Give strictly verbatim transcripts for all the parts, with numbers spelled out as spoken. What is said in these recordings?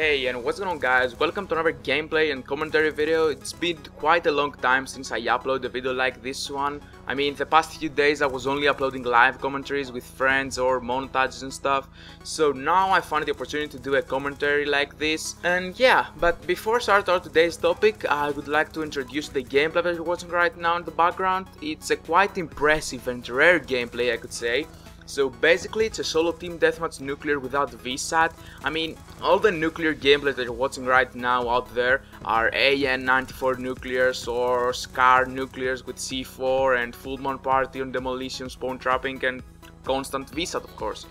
Hey, and what's going on, guys? Welcome to another gameplay and commentary video. It's been quite a long time since I uploaded a video like this one. I mean, the past few days I was only uploading live commentaries with friends or montages and stuff. So now I found the opportunity to do a commentary like this. And yeah, but before I start our today's topic, I would like to introduce the gameplay that you're watching right now in the background. It's a quite impressive and rare gameplay, I could say. So basically it's a solo team deathmatch nuclear without V SAT. I mean, all the nuclear gameplays that you're watching right now out there are A N ninety-four nuclears or SCAR nuclears with C four and full mount party on demolition, spawn trapping and constant V SAT, of course.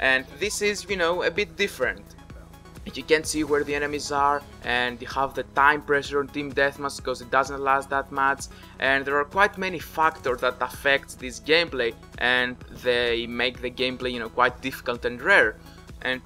And this is, you know, a bit different. You can't see where the enemies are, and you have the time pressure on team deathmatch because it doesn't last that much, and there are quite many factors that affect this gameplay and they make the gameplay, you know, quite difficult and rare. And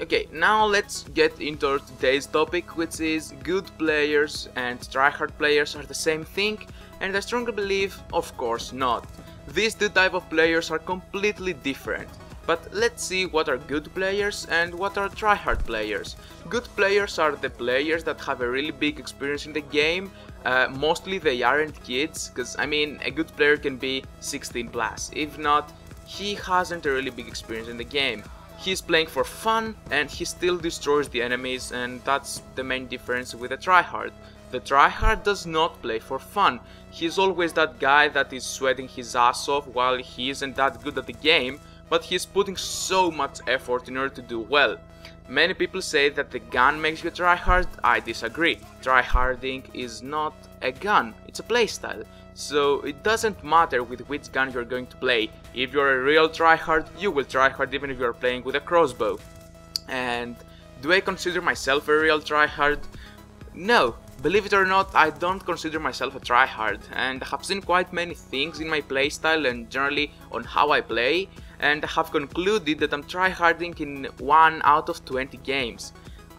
okay, now let's get into today's topic, which is good players and tryhard players are the same thing, and I strongly believe, of course not. These two types of players are completely different. But let's see what are good players and what are tryhard players. Good players are the players that have a really big experience in the game. Uh, mostly they aren't kids, because I mean, a good player can be sixteen plus. If not, he hasn't a really big experience in the game. He's playing for fun and he still destroys the enemies, and that's the main difference with a tryhard. The tryhard does not play for fun. He's always that guy that is sweating his ass off while he isn't that good at the game, but he's putting so much effort in order to do well. Many people say that the gun makes you tryhard. I disagree. Tryharding is not a gun, it's a playstyle. So it doesn't matter with which gun you're going to play. If you're a real tryhard, you will tryhard even if you're playing with a crossbow. And do I consider myself a real tryhard? No. Believe it or not, I don't consider myself a tryhard, and I have seen quite many things in my playstyle and generally on how I play, and I have concluded that I'm tryharding in one out of twenty games.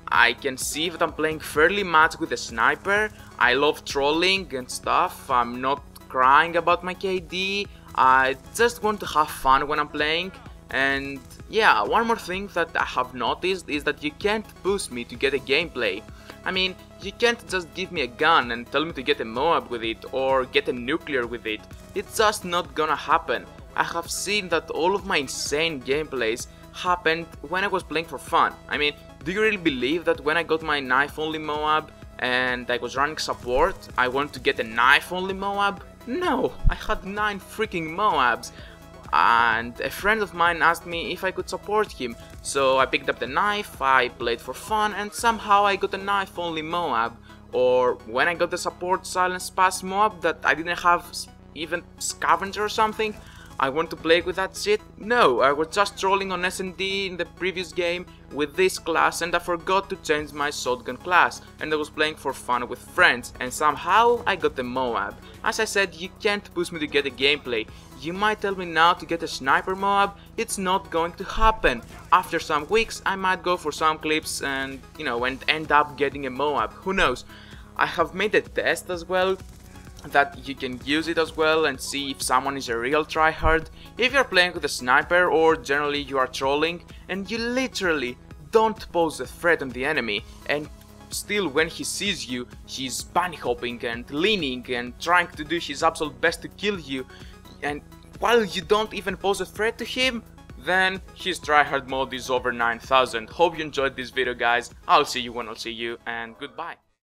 I can see that I'm playing fairly much with a sniper, I love trolling and stuff, I'm not crying about my K D, I just want to have fun when I'm playing. And yeah, one more thing that I have noticed is that you can't push me to get a gameplay. I mean, you can't just give me a gun and tell me to get a M O A B with it or get a nuclear with it. It's just not gonna happen. I have seen that all of my insane gameplays happened when I was playing for fun. I mean, do you really believe that when I got my knife only M O A B and I was running support, I wanted to get a knife only M O A B? No, I had nine freaking M O A Bs. And a friend of mine asked me if I could support him, so I picked up the knife, I played for fun, and somehow I got a knife only M O A B. Or when I got the support silence pass M O A B that I didn't have even scavenger or something, I want to play with that shit? No, I was just trolling on S and D in the previous game with this class, and I forgot to change my shotgun class, and I was playing for fun with friends, and somehow I got the M O A B. As I said, you can't push me to get a gameplay. You might tell me now to get a sniper M O A B, it's not going to happen. After some weeks I might go for some clips and, you know, and end up getting a M O A B, who knows. I have made a test as well, that you can use it as well and see if someone is a real tryhard. If you're playing with a sniper or generally you are trolling and you literally don't pose a threat on the enemy, and still when he sees you, he's bunny hopping and leaning and trying to do his absolute best to kill you, and while you don't even pose a threat to him, then his tryhard mode is over nine thousand. Hope you enjoyed this video, guys. I'll see you when I'll see you, and goodbye.